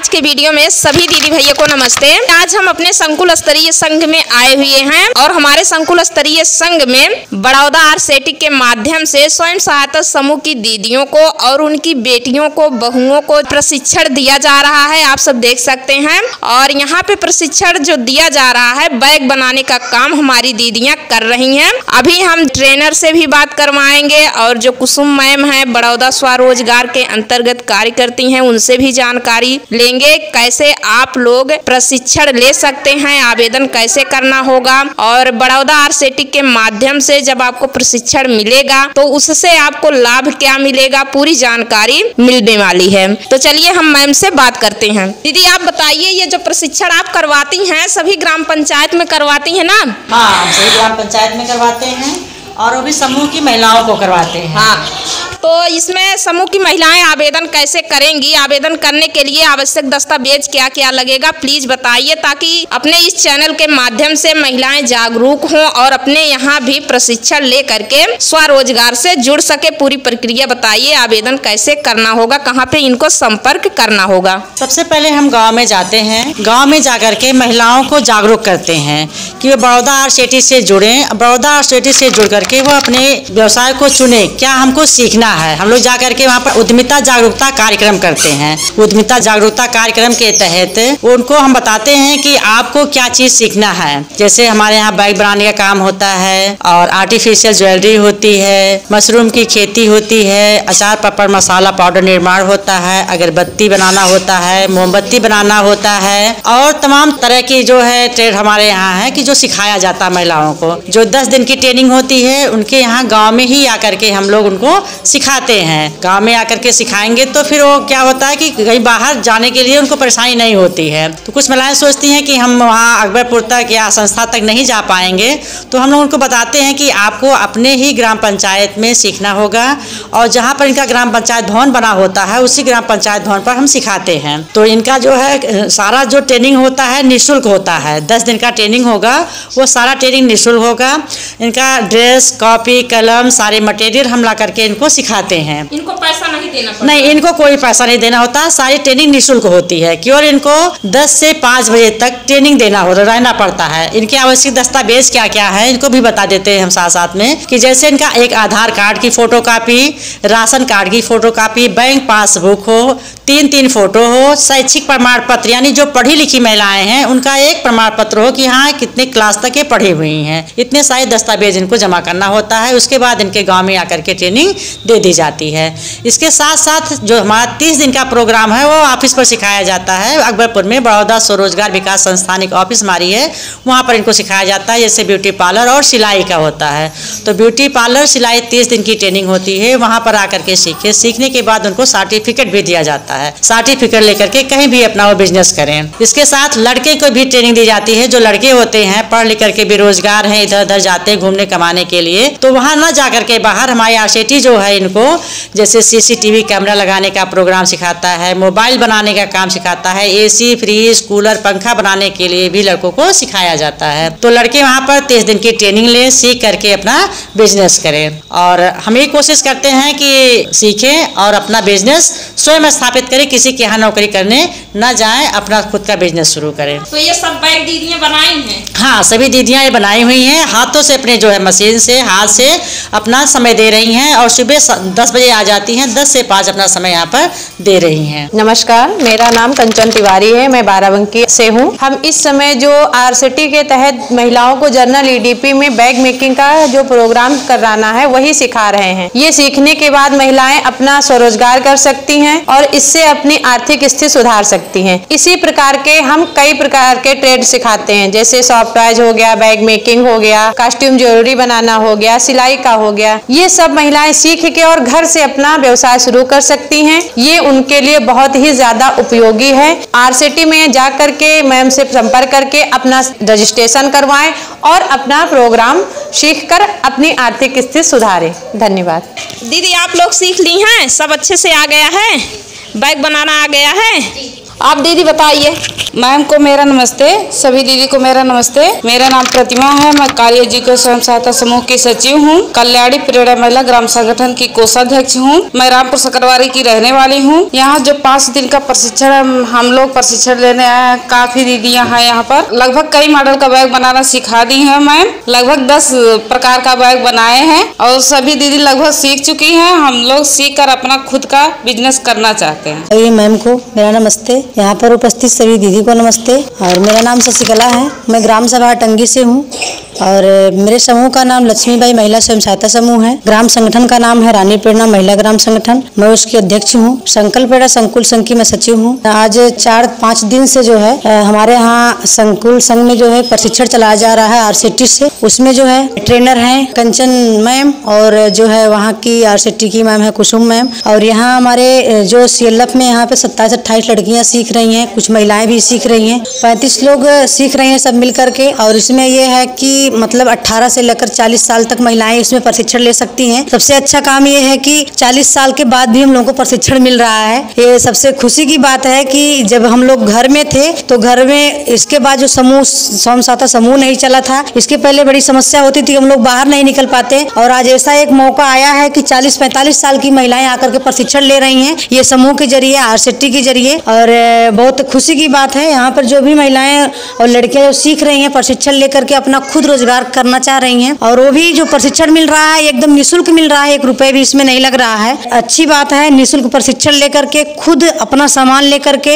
आज के वीडियो में सभी दीदी भैया को नमस्ते। आज हम अपने संकुल स्तरीय संघ में आए हुए हैं और हमारे संकुल स्तरीय संघ में बड़ौदा RSET के माध्यम से स्वयं सहायता समूह की दीदियों को और उनकी बेटियों को बहुओं को प्रशिक्षण दिया जा रहा है, आप सब देख सकते हैं। और यहाँ पे प्रशिक्षण जो दिया जा रहा है, बैग बनाने का काम हमारी दीदियाँ कर रही हैं। अभी हम ट्रेनर से भी बात करवाएंगे और जो कुसुम मैम है बड़ौदा स्वरोजगार के अंतर्गत कार्य करती हैं, उनसे भी जानकारी लेंगे कैसे आप लोग प्रशिक्षण ले सकते हैं, आवेदन कैसे करना होगा और बड़ौदा RSET के माध्यम से जब आपको प्रशिक्षण मिलेगा तो उससे आपको लाभ क्या मिलेगा, पूरी जानकारी मिलने वाली है। तो चलिए हम मैम से बात करते हैं। दीदी आप बताइए, ये जो प्रशिक्षण आप करवाती हैं सभी ग्राम पंचायत में करवाती हैं ना? हाँ, सभी ग्राम पंचायत में करवाते हैं और वो भी समूह की महिलाओं को करवाते हैं। हाँ, तो इसमें समूह की महिलाएं आवेदन कैसे करेंगी, आवेदन करने के लिए आवश्यक दस्तावेज क्या क्या लगेगा, प्लीज बताइए ताकि अपने इस चैनल के माध्यम से महिलाएं जागरूक हों और अपने यहाँ भी प्रशिक्षण ले करके स्वरोजगार से जुड़ सके। पूरी प्रक्रिया बताइए, आवेदन कैसे करना होगा, कहाँ पे इनको संपर्क करना होगा। सबसे पहले हम गाँव में जाते हैं, गाँव में जाकर के महिलाओं को जागरूक करते हैं कि वे बड़ौदा RSET से जुड़े, बड़ौदा RSET से जुड़ करके वो अपने व्यवसाय को चुने, क्या हमको सीखना है। हम लोग जा करके वहाँ पर उद्यमिता जागरूकता कार्यक्रम करते हैं। उद्यमिता जागरूकता कार्यक्रम के तहत उनको हम बताते हैं कि आपको क्या चीज सीखना है। जैसे हमारे यहाँ बैग बनाने का काम होता है और आर्टिफिशियल ज्वेलरी होती है, मशरूम की खेती होती है, अचार पापड़ मसाला पाउडर निर्माण होता है, अगरबत्ती बनाना होता है, मोमबत्ती बनाना होता है और तमाम तरह की जो है ट्रेड हमारे यहाँ है कि जो सिखाया जाता है महिलाओं को। जो 10 दिन की ट्रेनिंग होती है उनके यहाँ गाँव में ही आकर के हम लोग उनको सिखाते हैं। गांव में आकर के सिखाएंगे तो फिर वो क्या होता है कि कहीं बाहर जाने के लिए उनको परेशानी नहीं होती है। तो कुछ महिलाएं सोचती हैं कि हम वहाँ अकबरपुर तक या संस्था तक नहीं जा पाएंगे, तो हम लोग उनको बताते हैं कि आपको अपने ही ग्राम पंचायत में सीखना होगा और जहाँ पर इनका ग्राम पंचायत भवन बना होता है उसी ग्राम पंचायत भवन पर हम सिखाते हैं। तो इनका जो है सारा जो ट्रेनिंग होता है निःशुल्क होता है। 10 दिन का ट्रेनिंग होगा, वो सारा ट्रेनिंग निःशुल्क होगा। इनका ड्रेस कॉपी कलम सारे मटेरियल हम ला करके इनको सिखाते हैं। इनको पैसा नहीं देना पड़ता, नहीं इनको कोई पैसा नहीं देना होता, सारी ट्रेनिंग निःशुल्क होती है। केवल इनको 10 से 5 बजे तक ट्रेनिंग देना होता, रहना पड़ता है। इनके आवश्यक दस्तावेज क्या क्या है इनको भी बता देते हैं हम साथ साथ में, कि जैसे इनका एक आधार कार्ड की फोटोकॉपी, राशन कार्ड की फोटोकॉपी, बैंक पासबुक हो, 3-3 फोटो हो, शैक्षिक प्रमाण पत्र यानी जो पढ़ी लिखी महिलाएं हैं उनका एक प्रमाण पत्र हो कि हाँ कितने क्लास तक ये पढ़ी हुई हैं। इतने सारे दस्तावेज इनको जमा करना होता है, उसके बाद इनके गाँव में आकर के ट्रेनिंग दे दी जाती है। इसके साथ साथ जो हमारा 30 दिन का प्रोग्राम है वो ऑफिस पर सिखाया जाता है। अकबरपुर में बड़ौदा स्वरोजगार विकास संस्थान एक ऑफिस हमारी है, वहाँ पर इनको सिखाया जाता है। जैसे ब्यूटी पार्लर और सिलाई का होता है, तो ब्यूटी पार्लर सिलाई 30 दिन की ट्रेनिंग होती है, वहाँ पर आकर के सीखे। सीखने के बाद उनको सर्टिफिकेट भी दिया जाता है, सर्टिफिकेट लेकर के कहीं भी अपना वो बिजनेस करें। इसके साथ लड़के को भी ट्रेनिंग दी जाती है। जो लड़के होते हैं पढ़ लिख करके बेरोजगार हैं, इधर उधर जाते हैं घूमने कमाने के लिए, तो वहाँ न जा करके बाहर हमारे RSET जो है इनको जैसे CCTV कैमरा लगाने का प्रोग्राम सिखाता है, मोबाइल बनाने का काम सिखाता है, AC फ्रिज कूलर पंखा बनाने के लिए भी लड़कों को सिखाया जाता है। तो लड़के वहाँ पर 30 दिन की ट्रेनिंग लें, सीख करके अपना बिजनेस करें। और हम ये कोशिश करते हैं कि सीखें और अपना बिजनेस स्वयं स्थापित करें, किसी के यहाँ नौकरी करने न जाएं, अपना खुद का बिजनेस शुरू करें। तो ये सब बैग दीदियाँ बनाई हैं? हाँ, सभी दीदियाँ ये बनाई हुई हैं, हाथों से अपने जो है मशीन से हाथ से अपना समय दे रही हैं और सुबह 10 बजे आ जाती हैं, 10 से 5 अपना समय यहाँ पर दे रही हैं। नमस्कार, मेरा नाम कंचन तिवारी है, मैं बाराबंकी से हूँ। हम इस समय जो RSET के तहत महिलाओं को जर्नल EDP में बैग मेकिंग का जो प्रोग्राम कराना है वही सिखा रहे हैं। ये सीखने के बाद महिलाएं अपना स्वरोजगार कर सकती हैं और इससे अपनी आर्थिक स्थिति सुधार सकती हैं। इसी प्रकार के हम कई प्रकार के ट्रेड सिखाते हैं, जैसे सॉफ्टवेयर हो गया, बैग मेकिंग हो गया, कॉस्ट्यूम ज्वेलरी बनाना हो गया, सिलाई का हो गया। ये सब महिलाएं सीख के और घर से अपना व्यवसाय शुरू कर सकती हैं। ये उनके लिए बहुत ही ज्यादा उपयोगी है। RSET में जा करके मैम से संपर्क करके अपना रजिस्ट्रेशन करवाएं और अपना प्रोग्राम सीखकर अपनी आर्थिक स्थिति सुधारें। धन्यवाद। दीदी आप लोग सीख ली हैं, सब अच्छे से आ गया है, बैग बनाना आ गया है आप दीदी बताइए। मैम को मेरा नमस्ते, सभी दीदी को मेरा नमस्ते। मेरा नाम प्रतिमा है, मैं कालिया जी को स्वयं सहायता समूह की सचिव हूँ, कल्याणी प्रेरणा महिला ग्राम संगठन की कोषाध्यक्ष हूँ। मैं रामपुर सकरवारी की रहने वाली हूँ। यहाँ जो 5 दिन का प्रशिक्षण हम लोग प्रशिक्षण लेने आए, काफी दीदियाँ हैं यहाँ पर। लगभग कई मॉडल का बैग बनाना सिखा दी है मैम, लगभग 10 प्रकार का बैग बनाए हैं और सभी दीदी लगभग सीख चुकी है। हम लोग सीख कर अपना खुद का बिजनेस करना चाहते हैं। मैम को मेरा नमस्ते, यहाँ पर उपस्थित सभी दीदी को नमस्ते। और मेरा नाम शशिकला है, मैं ग्राम सभा टंगी से हूँ और मेरे समूह का नाम लक्ष्मी बाई महिला स्वयं सहायता समूह है। ग्राम संगठन का नाम है रानी पेड़ा महिला ग्राम संगठन, मैं उसकी अध्यक्ष हूँ। संकल्प संकुल संघ की मैं सचिव हूँ। आज 4-5 दिन से जो है हमारे यहाँ संकुल संघ में जो है प्रशिक्षण चलाया जा रहा है RSET से। उसमें जो है ट्रेनर है कंचन मैम और जो है वहाँ की RSET की मैम है कुसुम मैम। और यहाँ हमारे जो CLF में यहाँ पे 27-28 लड़कियाँ सीख रही है, कुछ महिलाएं भी सीख रही है, 35 लोग सीख रहे हैं सब मिल करके। और इसमें ये है की मतलब 18 से लेकर 40 साल तक महिलाएं इसमें प्रशिक्षण ले सकती हैं। सबसे अच्छा काम ये है कि 40 साल के बाद भी हम लोगों को प्रशिक्षण मिल रहा है, ये सबसे खुशी की बात है। कि जब हम लोग घर में थे तो घर में इसके बाद जो समूह स्वयं सहायता समूह नहीं चला था, इसके पहले बड़ी समस्या होती थी, हम लोग बाहर नहीं निकल पाते। और आज ऐसा एक मौका आया है कि 40-45 साल की महिलाएं आकर के प्रशिक्षण ले रही है, ये समूह के जरिए RSET के जरिए। और बहुत खुशी की बात है, यहाँ पर जो भी महिलाएं और लड़कियां जो सीख रही है प्रशिक्षण लेकर के अपना खुद रोजगार करना चाह रही हैं। और वो भी जो प्रशिक्षण मिल रहा है एकदम निःशुल्क मिल रहा है, 1 रुपए भी इसमें नहीं लग रहा है। अच्छी बात है, निःशुल्क प्रशिक्षण लेकर के खुद अपना सामान लेकर के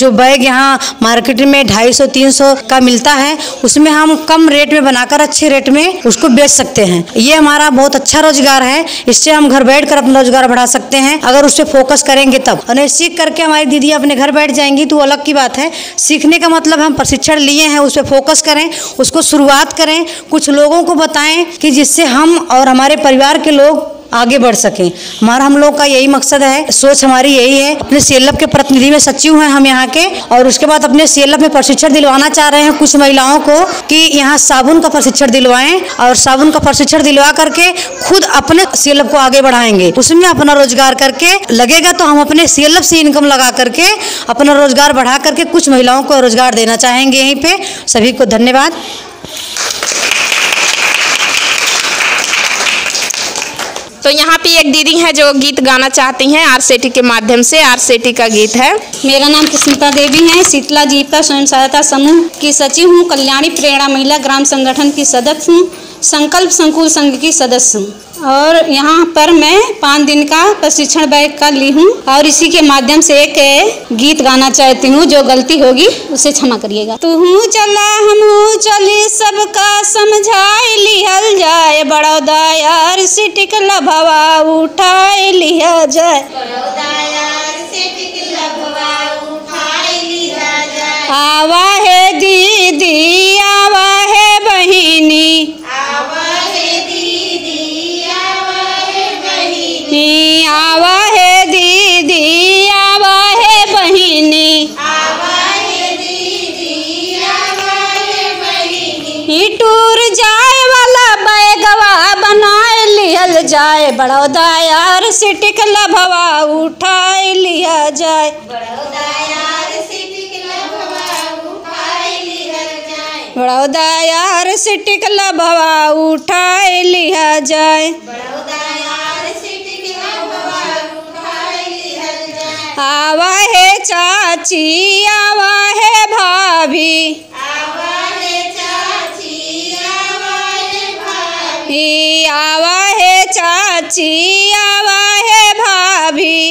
जो बैग यहाँ मार्केट में 250-300 का मिलता है, उसमें हम कम रेट में बनाकर अच्छे रेट में उसको बेच सकते हैं। ये हमारा बहुत अच्छा रोजगार है, इससे हम घर बैठ कर अपना रोजगार बढ़ा सकते हैं अगर उस पर फोकस करेंगे तब। और सीख करके हमारी दीदी अपने घर बैठ जाएंगी तो अलग की बात है। सीखने का मतलब हम प्रशिक्षण लिए हैं, उस पर फोकस करें, उसको शुरुआत करें, कुछ लोगों को बताएं कि जिससे हम और हमारे परिवार के लोग आगे बढ़ सकें। हमारा हम लोग का यही मकसद है, सोच हमारी यही है। अपने CLF के प्रतिनिधि में सचिव हैं हम यहाँ के, और उसके बाद अपने CLF में प्रशिक्षण दिलवाना चाह रहे हैं कुछ महिलाओं को कि यहाँ साबुन का प्रशिक्षण दिलवाएं और साबुन का प्रशिक्षण दिलवा करके खुद अपने CLF को आगे बढ़ाएंगे, उसमें अपना रोजगार करके लगेगा तो हम अपने CLF से इनकम लगा करके अपना रोजगार बढ़ा करके कुछ महिलाओं को रोजगार देना चाहेंगे यहीं पे। सभी को धन्यवाद। तो यहाँ पे एक दीदी है जो गीत गाना चाहती हैं RSET के माध्यम से, RSET का गीत है। मेरा नाम सुष्मिता देवी है, शीतला जी का स्वयं सहायता समूह की सचिव हूँ, कल्याणी प्रेरणा महिला ग्राम संगठन की सदस्य हूँ, संकल्प संकुल संघ की सदस्य हूँ। और यहाँ पर मैं 5 दिन का प्रशिक्षण बैग का ली हूँ और इसी के माध्यम से एक गीत गाना चाहती हूँ, जो गलती होगी उसे क्षमा करिएगा। तू चला हमहू चली सबका समझाए लिहल जाए, बड़ौदा RSET का भवा उठाए लिया जाए, आवा है दीदी आवा है बहिनी, आवा है दीदी आवा है बहिनी, टूर जाए वाला बैगवा बनाए लिहल जाए, बड़ौदा RSET का लभवा उठाए लिया जाए, बड़ौदा RSET का लभवा उठाए लिया जाए, आवा है चाची आवा है भाभी, आवा है चाची आवा है भाभी,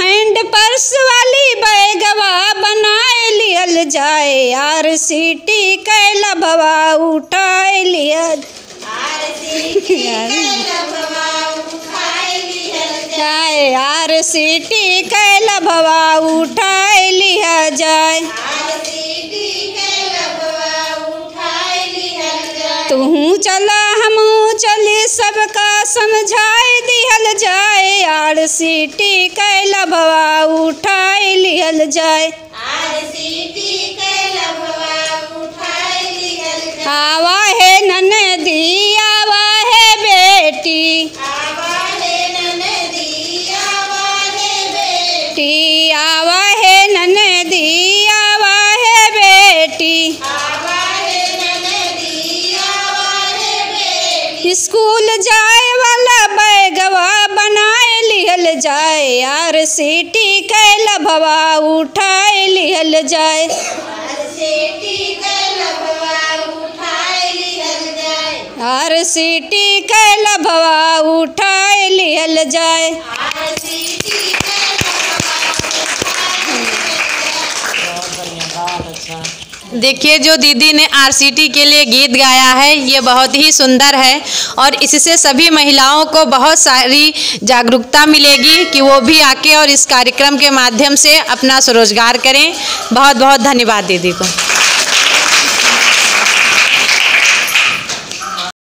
हैंड पर्स वाली बैगवा बनाए लियल जाए, RSET का लभवा उठाए लिया जाए, RSET का लभवा उठाए लिया जाए, तू चला हम चले सबका समझाए दिहल जाए, RSET का लभवा उठाए लियल जाए, आवा है ननदी आवा है बेटी, आवा है ननदी आरसेट कैल भवा उठाए लिहल जाए। आरसेट कैल भवा उठाए लिहल जाए। देखिए जो दीदी ने आरसीटी के लिए गीत गाया है ये बहुत ही सुंदर है और इससे सभी महिलाओं को बहुत सारी जागरूकता मिलेगी कि वो भी आके और इस कार्यक्रम के माध्यम से अपना स्वरोजगार करें। बहुत बहुत धन्यवाद दीदी को।